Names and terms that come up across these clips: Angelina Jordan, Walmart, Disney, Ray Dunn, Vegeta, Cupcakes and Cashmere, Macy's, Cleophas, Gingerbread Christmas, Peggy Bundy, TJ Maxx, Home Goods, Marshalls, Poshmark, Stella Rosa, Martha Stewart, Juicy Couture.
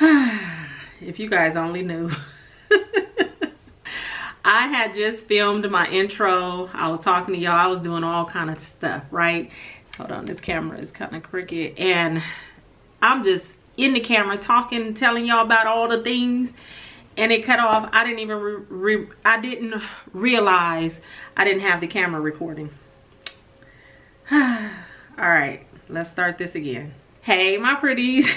If you guys only knew. I had just filmed my intro. I was talking to y'all. I was doing all kind of stuff, right? Hold on, this camera is kind of crooked. And I'm just in the camera talking, telling y'all about all the things. And it cut off. I didn't even, I didn't realize I didn't have the camera recording. Alright, let's start this again. Hey, my pretties.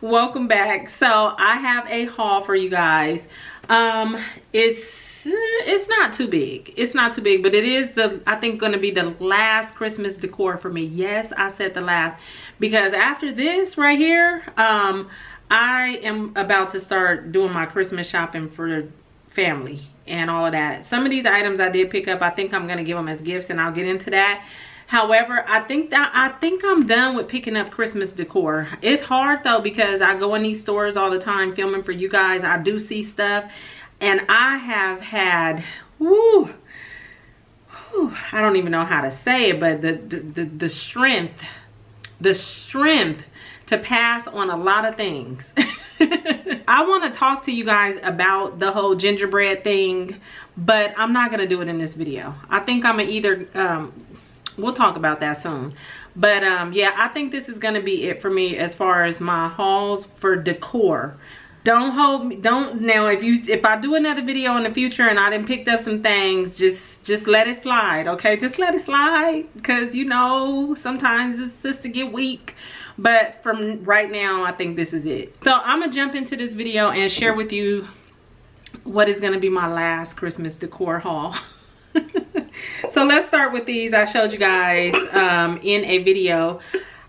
Welcome back. So, I have a haul for you guys. It's not too big. It's not too big, but it is the, I think, going to be the last Christmas decor for me. Yes, I said the last, because after this right here, I am about to start doing my Christmas shopping for family and all of that. Some of these items I did pick up. I think I'm going to give them as gifts, and I'll get into that. However, I think I'm done with picking up Christmas decor. It's hard though, because I go in these stores all the time filming for you guys. I do see stuff, and I have had, I don't even know how to say it, but the strength to pass on a lot of things. I want to talk to you guys about the whole gingerbread thing, but I'm not gonna do it in this video. I think I'm gonna either we'll talk about that soon. But yeah, I think this is gonna be it for me as far as my hauls for decor. Don't hold me, don't, now if I do another video in the future and I done picked up some things, just let it slide, okay? Just let it slide, because you know, sometimes it's just to get weak. But from right now, I think this is it. So I'm gonna jump into this video and share with you what is gonna be my last Christmas decor haul. So let's start with these. I showed you guys in a video.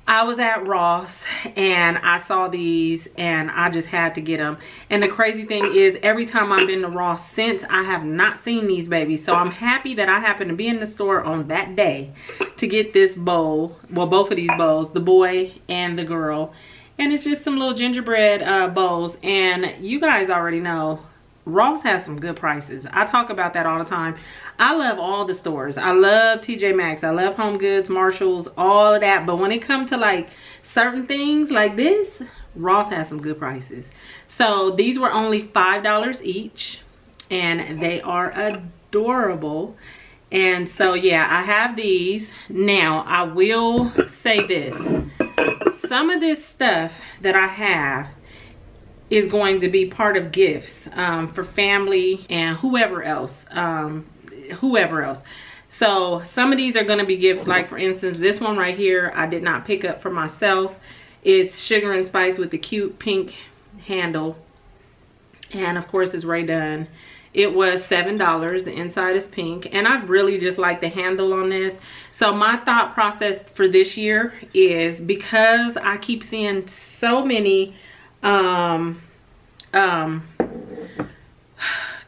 I was at Ross and I saw these and I just had to get them. And the crazy thing is, every time I've been to Ross since, I have not seen these babies. So I'm happy that I happened to be in the store on that day to get this bowl. Well, both of these bowls, the boy and the girl. And it's just some little gingerbread bowls. And you guys already know, Ross has some good prices. I talk about that all the time. I love all the stores. I love TJ Maxx. I love Home Goods, Marshalls, all of that. But when it comes to like certain things like this, Ross has some good prices. So these were only $5 each, and they are adorable. And so yeah, I have these. Now I will say this. Some of this stuff that I have is going to be part of gifts for family and whoever else. So some of these are going to be gifts. Like for instance, this one right here I did not pick up for myself. It's sugar and spice with the cute pink handle, and of course it's Ray Dunn. It was $7. The inside is pink, and I really just like the handle on this. So my thought process for this year is, because I keep seeing so many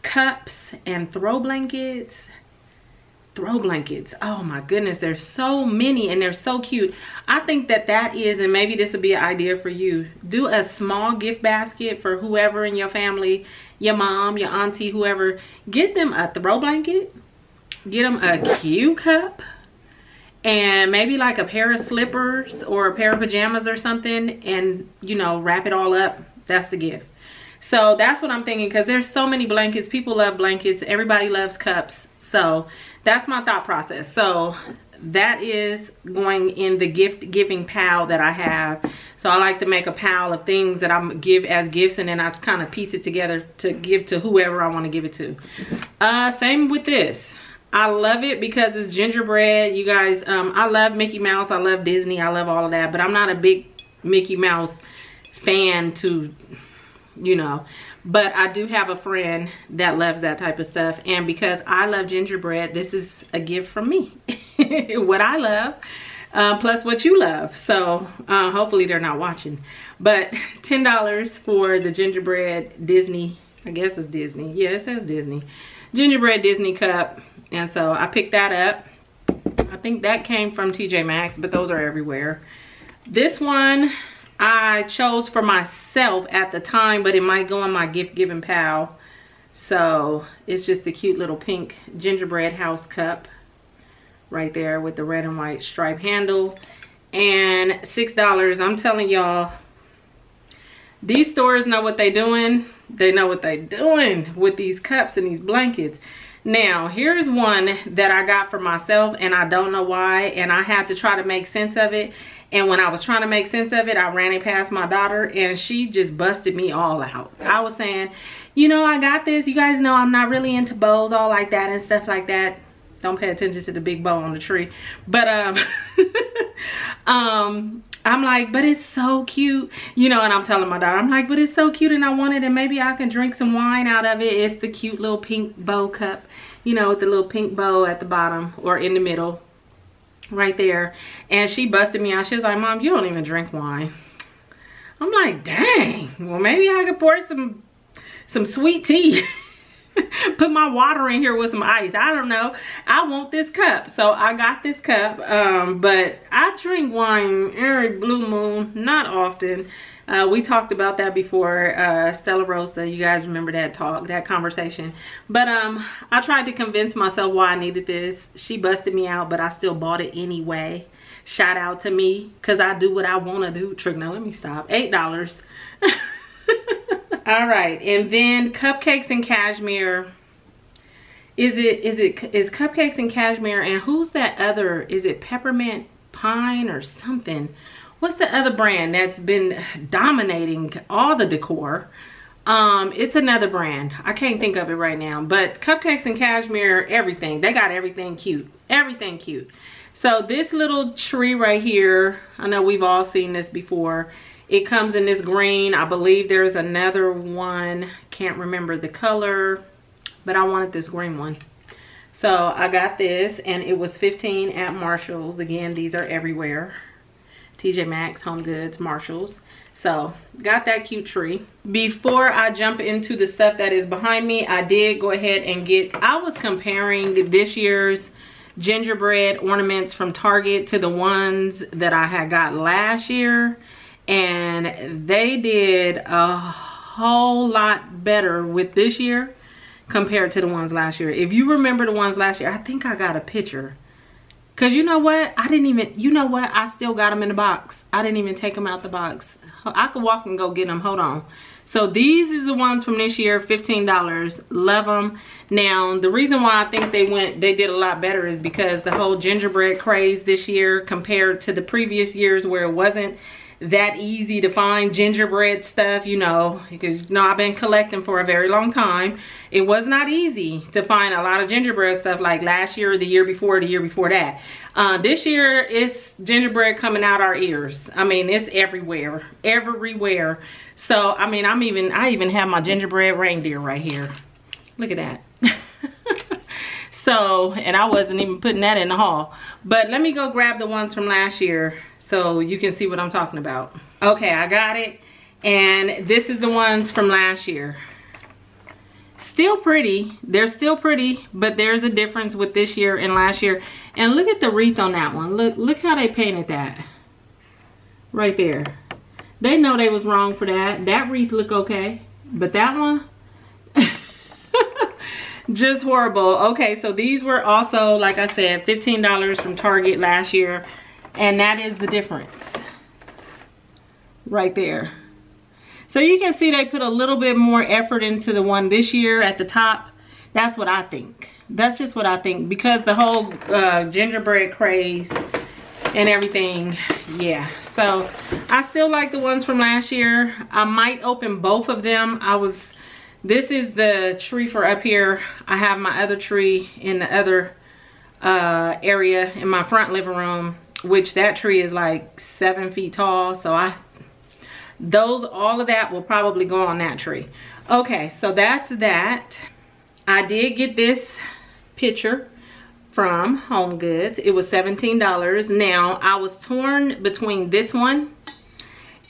cups and throw blankets, oh my goodness, there's so many and they're so cute. I think that is, and maybe this would be an idea for you, do a small gift basket for whoever in your family, your mom, your auntie, whoever. Get them a throw blanket, get them a cute cup, and maybe like a pair of slippers or a pair of pajamas or something, and you know, wrap it all up. That's the gift. So that's what I'm thinking, because there's so many blankets. People love blankets. Everybody loves cups. So that's my thought process. So that is going in the gift giving pile that I have. So I like to make a pile of things that I give as gifts, and then I kind of piece it together to give to whoever I want to give it to. Same with this. I love it because it's gingerbread, you guys. I love Mickey Mouse, I love Disney, I love all of that, but I'm not a big Mickey Mouse fan, to you know. But I do have a friend that loves that type of stuff, and because I love gingerbread, this is a gift from me. What I love, plus what you love. So hopefully they're not watching. But $10 for the gingerbread Disney, I guess it's Disney, yeah, it says Disney, gingerbread Disney cup. And so I picked that up. I think that came from TJ Maxx, but those are everywhere. This one I chose for myself at the time, but it might go in my gift giving pal. So it's just a cute little pink gingerbread house cup right there with the red and white stripe handle. And $6, I'm telling y'all, These stores know what they're doing. They know what they're doing with these cups and these blankets. Now, here's one that I got for myself, and I don't know why, and I had to try to make sense of it. And when I was trying to make sense of it, I ran it past my daughter, and she just busted me all out. I was saying, you know, I got this. You guys know I'm not really into bows, all like that and stuff like that. Don't pay attention to the big bow on the tree. But I'm like, but it's so cute. You know, and I'm telling my daughter, I'm like, but it's so cute and I want it, and maybe I can drink some wine out of it. It's the cute little pink bow cup, you know, with the little pink bow at the bottom or in the middle. Right there. And she busted me out. She was like, Mom, you don't even drink wine. I'm like, dang, well, maybe I could pour some sweet tea. Put my water in here with some ice. I don't know. I want this cup. So I got this cup. But I drink wine every blue moon, not often. We talked about that before, Stella Rosa. You guys remember that talk, that conversation. But I tried to convince myself why I needed this. She busted me out, but I still bought it anyway. Shout out to me, because I do what I want to do. Trick, now let me stop. $8. All right, and then Cupcakes and Cashmere. Is Cupcakes and Cashmere, and who's that other? Is it Peppermint Pine or something? What's the other brand that's been dominating all the decor? It's another brand. I can't think of it right now. But Cupcakes and Cashmere, everything. They got everything cute. Everything cute. So this little tree right here, I know we've all seen this before. It comes in this green. I believe there's another one. Can't remember the color. But I wanted this green one. So I got this. And it was $15 at Marshalls. Again, these are everywhere. TJ Maxx, Home Goods, Marshalls. So, got that cute tree. Before I jump into the stuff that is behind me, I did go ahead and get, I was comparing this year's gingerbread ornaments from Target to the ones that I had got last year. And they did a whole lot better with this year compared to the ones last year. If you remember the ones last year, I think I got a picture. Cause you know what? I didn't even, you know what? I still got them in the box. I didn't even take them out the box. I could walk and go get them. Hold on. So these is the ones from this year, $15. Love them. Now, the reason why I think they did a lot better is because the whole gingerbread craze this year compared to the previous years where it wasn't that easy to find gingerbread stuff, you know, because you know I've been collecting for a very long time. It was not easy to find a lot of gingerbread stuff like last year, the year before, that. This year it's gingerbread coming out our ears. I mean, it's everywhere, everywhere. So I mean, I even have my gingerbread reindeer right here. Look at that. So, and I wasn't even putting that in the haul. But let me go grab the ones from last year, so you can see what I'm talking about. Okay, I got it. And this is the ones from last year. Still pretty. They're still pretty, but there's a difference with this year and last year. And look at the wreath on that one. Look how they painted that. Right there. They know they was wrong for that. That wreath look okay, but that one, just horrible. Okay, so these were also, like I said, $15 from Target last year. And that is the difference right there. So you can see they put a little bit more effort into the one this year at the top. That's what I think. That's just what I think, because the whole gingerbread craze and everything. Yeah, so I still like the ones from last year. I might open both of them. This is the tree for up here. I have my other tree in the other area in my front living room, which that tree is like 7 feet tall. So all of that will probably go on that tree. Okay, so that's that. I did get this picture from Home Goods. It was $17. Now, I was torn between this one,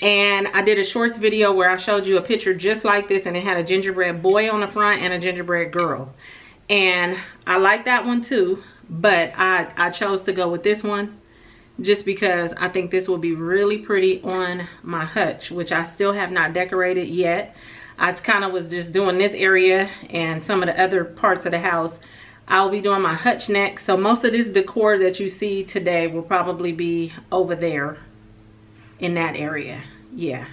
and I did a shorts video where I showed you a picture just like this, and it had a gingerbread boy on the front and a gingerbread girl. And I like that one too, but I chose to go with this one, just because I think this will be really pretty on my hutch, which I still have not decorated yet. I kind of was just doing this area and some of the other parts of the house. I'll be doing my hutch next. So most of this decor that you see today will probably be over there in that area. Yeah.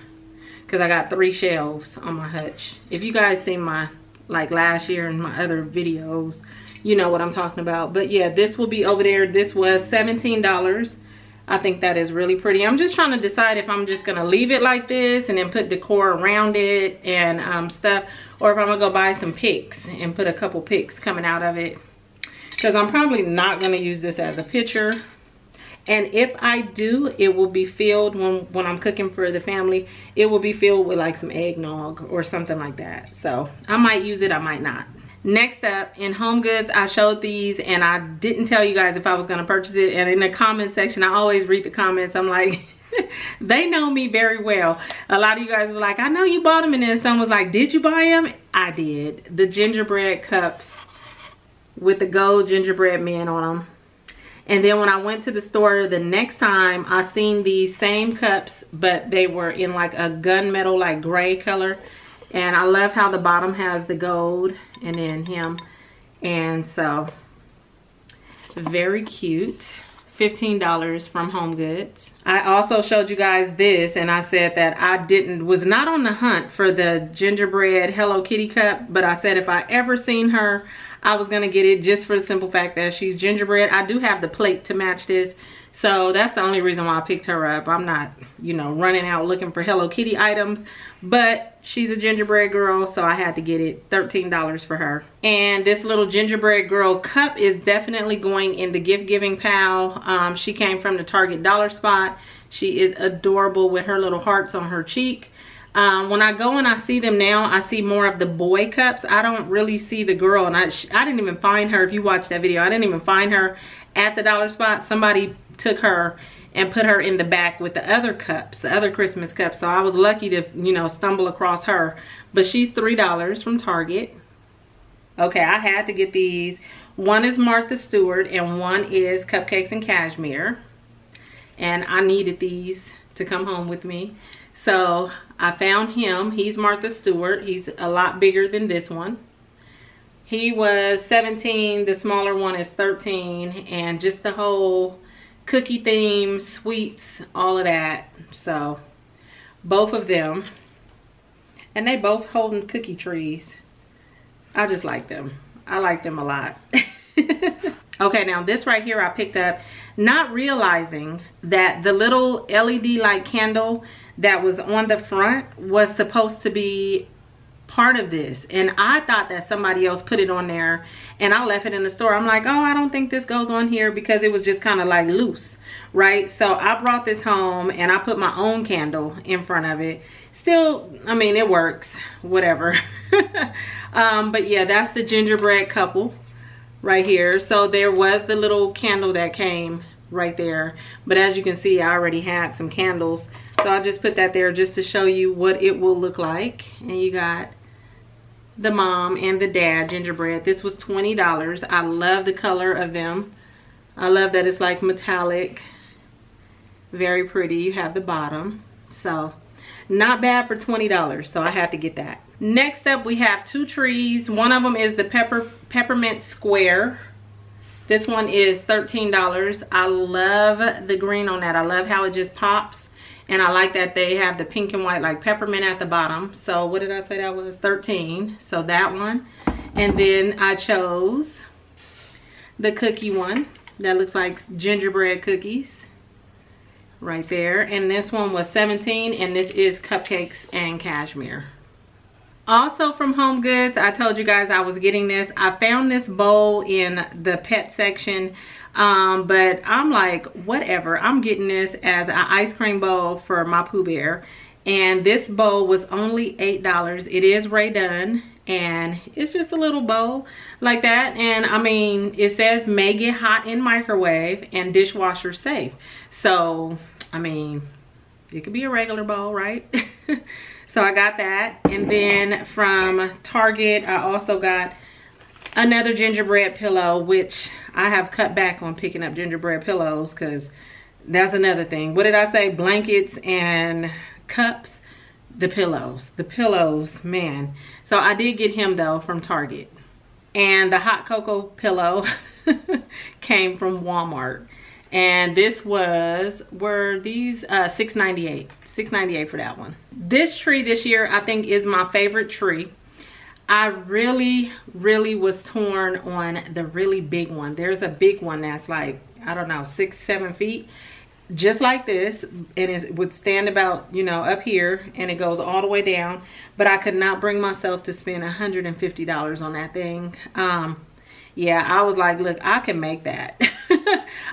because I got 3 shelves on my hutch. If you guys seen my last year and my other videos, you know what I'm talking about. But yeah, this will be over there. This was $17. I think that is really pretty. I'm just trying to decide if I'm just gonna leave it like this and then put decor around it and stuff, or if I'm gonna go buy some picks and put a couple picks coming out of it, because I'm probably not gonna use this as a picture. And if I do, it will be filled when I'm cooking for the family. It will be filled with like some eggnog or something like that. So I might use it, I might not. Next up, in Home Goods, I showed these and I didn't tell you guys if I was gonna purchase it. And in the comment section, I always read the comments. I'm like, they know me very well. A lot of you guys was like, I know you bought them. And then someone was like, did you buy them? I did. The gingerbread cups with the gold gingerbread men on them. And then when I went to the store the next time, I seen these same cups, but they were in like a gunmetal, like gray color. And I love how the bottom has the gold and then him. And so, very cute. $15 from Home Goods. I also showed you guys this, and I said that I was not on the hunt for the gingerbread Hello Kitty cup, but I said if I ever seen her, I was gonna get it just for the simple fact that she's gingerbread. I do have the plate to match this, so that's the only reason why I picked her up. I'm not, you know, running out looking for Hello Kitty items, but she's a gingerbread girl, so I had to get it. $13 for her. And this little gingerbread girl cup is definitely going in the gift giving pal. She came from the Target dollar spot. She is adorable with her little hearts on her cheek. When I go and I see them now, I see more of the boy cups. I don't really see the girl, and I didn't even find her. If you watch that video, I didn't even find her at the dollar spot. Somebody took her and put her in the back with the other cups, the other Christmas cups. So I was lucky to, you know, stumble across her. But she's $3 from Target. Okay, I had to get these. One is Martha Stewart and one is Cupcakes and Cashmere. And I needed these to come home with me. So I found him. He's Martha Stewart. He's a lot bigger than this one. He was $17. The smaller one is $13. And just the whole cookie theme, sweets, all of that. So both of them. And they both holding cookie trees. I just like them. I like them a lot. Okay, now this right here I picked up, not realizing that the little LED light candle that was on the front was supposed to be part of this, and I thought that somebody else put it on there and I left it in the store. I'm like, oh, I don't think this goes on here, because it was just kind of like loose, right? So I brought this home and I put my own candle in front of it. Still, I mean, it works, whatever. But yeah, that's the gingerbread couple right here. So there was the little candle that came right there, but as you can see, I already had some candles, so I just put that there just to show you what it will look like. And you got the mom and the dad gingerbread. This was $20. I love the color of them. I love that it's like metallic, very pretty. You have the bottom, so not bad for $20, so I had to get that. Next up, we have 2 trees. One of them is the peppermint square. This one is $13. I love the green on that. I love how it just pops. And I like that they have the pink and white, like peppermint at the bottom. So what did I say that was? $13. So that one. And then I chose the cookie one that looks like gingerbread cookies right there. And this one was $17, and this is Cupcakes and Cashmere. Also from Home Goods, I told you guys I was getting this. I found this bowl in the pet section, but I'm like, whatever. I'm getting this as an ice cream bowl for my Pooh Bear. And this bowl was only $8. It is Ray Dunn, and it's just a little bowl like that. And I mean, it says may get hot in microwave and dishwasher safe. So, I mean, it could be a regular bowl, right? So I got that. And then from Target, I also got another gingerbread pillow, which I have cut back on picking up gingerbread pillows, because that's another thing. What did I say? Blankets and cups. The pillows. The pillows, man. So I did get him, though, from Target. And the hot cocoa pillow came from Walmart. And this was, were these $6.98. $6.98 for that one. This tree this year, I think, is my favorite tree. I really was torn on the really big one. There's a big one that's like, I don't know, 6-7 feet, just like this, and it would stand about, you know, up here, and it goes all the way down. But I could not bring myself to spend $150 on that thing. Yeah, I was like, look, I can make that.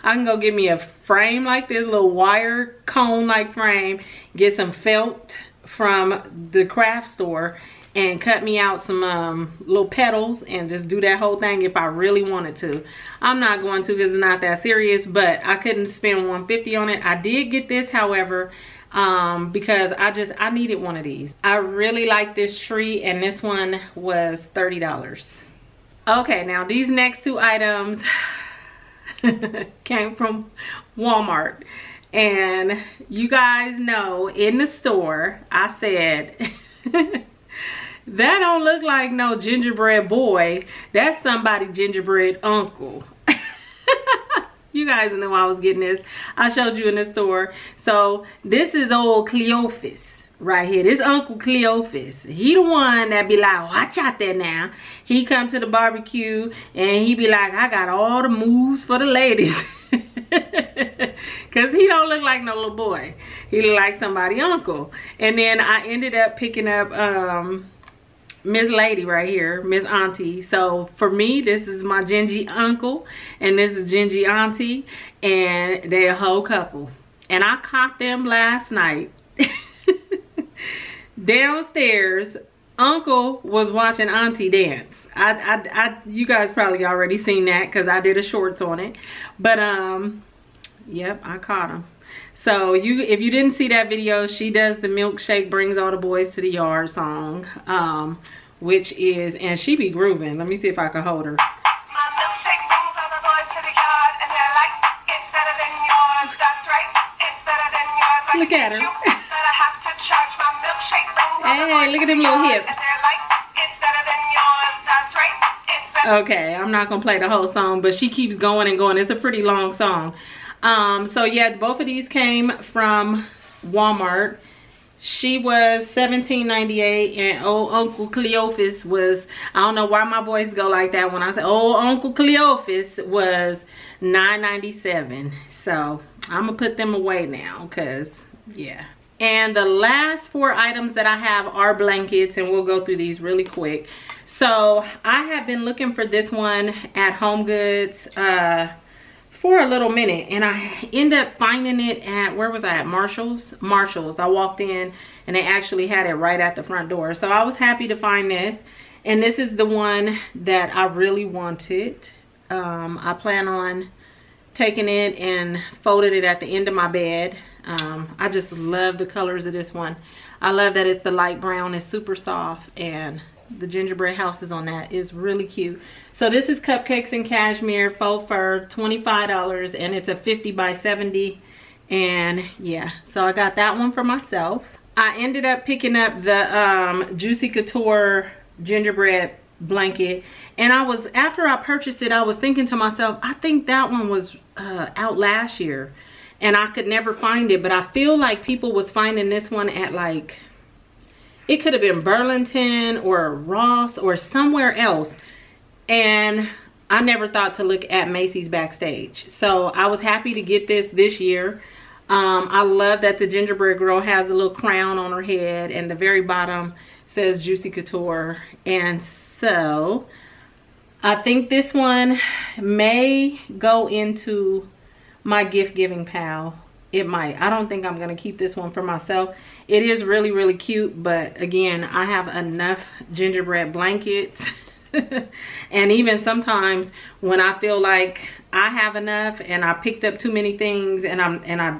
I can go get me a frame like this, little wire cone like frame, get some felt from the craft store, and cut me out some little petals and just do that whole thing if I really wanted to. I'm not going to because it's not that serious, but I couldn't spend $150 on it. I did get this, however, because I needed one of these. I really like this tree, and this one was $30. Okay, now these next two items came from Walmart. And you guys know in the store, I said... That don't look like no gingerbread boy. That's somebody gingerbread uncle. You guys knew I was getting this. I showed you in the store. So this is old Cleophas right here. This Uncle Cleophas. He the one that be like, watch out there now. He come to the barbecue and he be like, I got all the moves for the ladies. Because he don't look like no little boy. He look like somebody's uncle. And then I ended up picking up... Miss Lady right here, Miss Auntie. So for me, this is my Gingy uncle and this is Gingy Auntie, and they're a whole couple. And I caught them last night. Downstairs, Uncle was watching Auntie dance. You guys probably already seen that because I did a shorts on it. But yep, I caught him. So if you didn't see that video, she does the milkshake brings all the boys to the yard song, which is, and she be grooving. Let me see if I can hold her. My milkshake brings all the boys to the yard, and they're like, it's better than yours. That's right, it's better than yours. Like, look at her. But I have to charge my milkshake brings all the boys. Hey, look at them little hips. And they're like, it's better than yours. That's right, it's better. Okay, I'm not gonna play the whole song, but she keeps going and going. It's a pretty long song. So yeah, both of these came from Walmart. She was $17.98, and old Uncle Cleophas was, I don't know why my voice go like that when I say old Uncle Cleophas was $9.97. So I'm gonna put them away now, cause yeah. And the last four items that I have are blankets, and we'll go through these really quick. So I have been looking for this one at Home Goods, for a little minute, and I end up finding it at, where was I at? Marshalls? Marshalls. I walked in and they actually had it right at the front door. So I was happy to find this, and this is the one that I really wanted. I plan on taking it and folded it at the end of my bed. I just love the colors of this one. I love that it's the light brown. It's super soft, and the gingerbread houses on that is really cute. So this is Cupcakes and Cashmere, faux fur, $25, and it's a 50 by 70, and yeah, so I got that one for myself. I ended up picking up the Juicy Couture gingerbread blanket, and I was, after I purchased it, I was thinking to myself, I think that one was out last year and I could never find it, but I feel like people was finding this one at like, it could have been Burlington or Ross or somewhere else, and I never thought to look at Macy's backstage. So I was happy to get this year. I love that the gingerbread girl has a little crown on her head, and the very bottom says Juicy Couture. And so I think this one may go into my gift giving pal. It might. I don't think I'm gonna keep this one for myself. It is really, really cute, but again, I have enough gingerbread blankets. And even sometimes when I feel like I have enough and I picked up too many things, and I,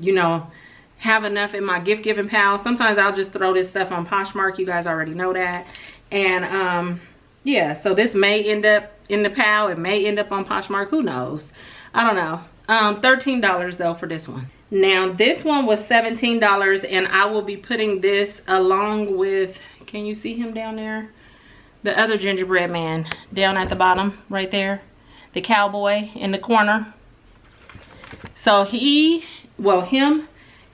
you know, have enough in my gift giving pile, sometimes I'll just throw this stuff on Poshmark. You guys already know that. And yeah, so this may end up in the pile. It may end up on Poshmark. Who knows? I don't know. $13 though for this one. Now this one was $17, and I will be putting this along with, can you see him down there? The other gingerbread man down at the bottom right there. The cowboy in the corner. So him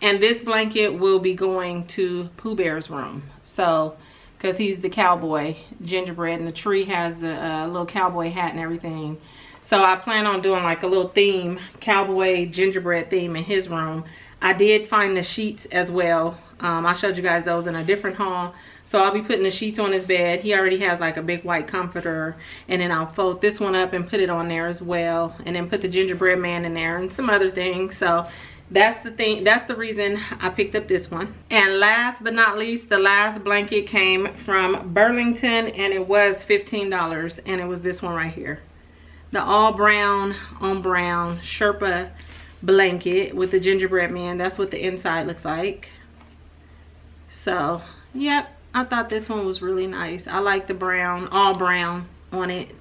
And this blanket will be going to Pooh Bear's room. So, because he's the cowboy gingerbread, and the tree has the little cowboy hat and everything. So I plan on doing like a little theme, cowboy gingerbread theme in his room. I did find the sheets as well. I showed you guys those in a different haul. So I'll be putting the sheets on his bed. He already has like a big white comforter, and then I'll fold this one up and put it on there as well, and then put the gingerbread man in there and some other things. So that's the thing, that's the reason I picked up this one. And last but not least, the last blanket came from Burlington, and it was $15, and it was this one right here, the all brown on brown Sherpa blanket with the gingerbread man. That's what the inside looks like. So yep, I thought this one was really nice. I like the brown, all brown on it,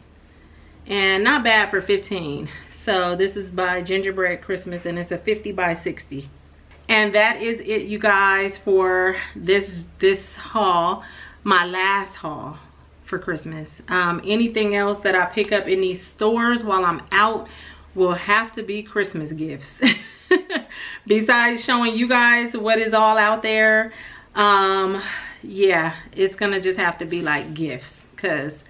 and not bad for $15. So this is by Gingerbread Christmas, and it's a 50 by 60. And that is it, you guys, for this haul, my last haul for Christmas. Anything else that I pick up in these stores while I'm out will have to be Christmas gifts. Besides showing you guys what is all out there, yeah, it's gonna just have to be like gifts, because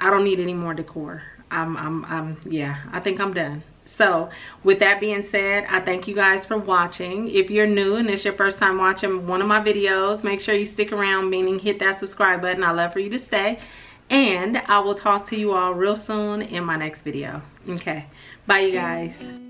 I don't need any more decor. Yeah, I think I'm done. So with that being said, I thank you guys for watching. If you're new and it's your first time watching one of my videos, make sure you stick around, meaning hit that subscribe button. I'd love for you to stay, and I will talk to you all real soon in my next video. Okay, bye you guys.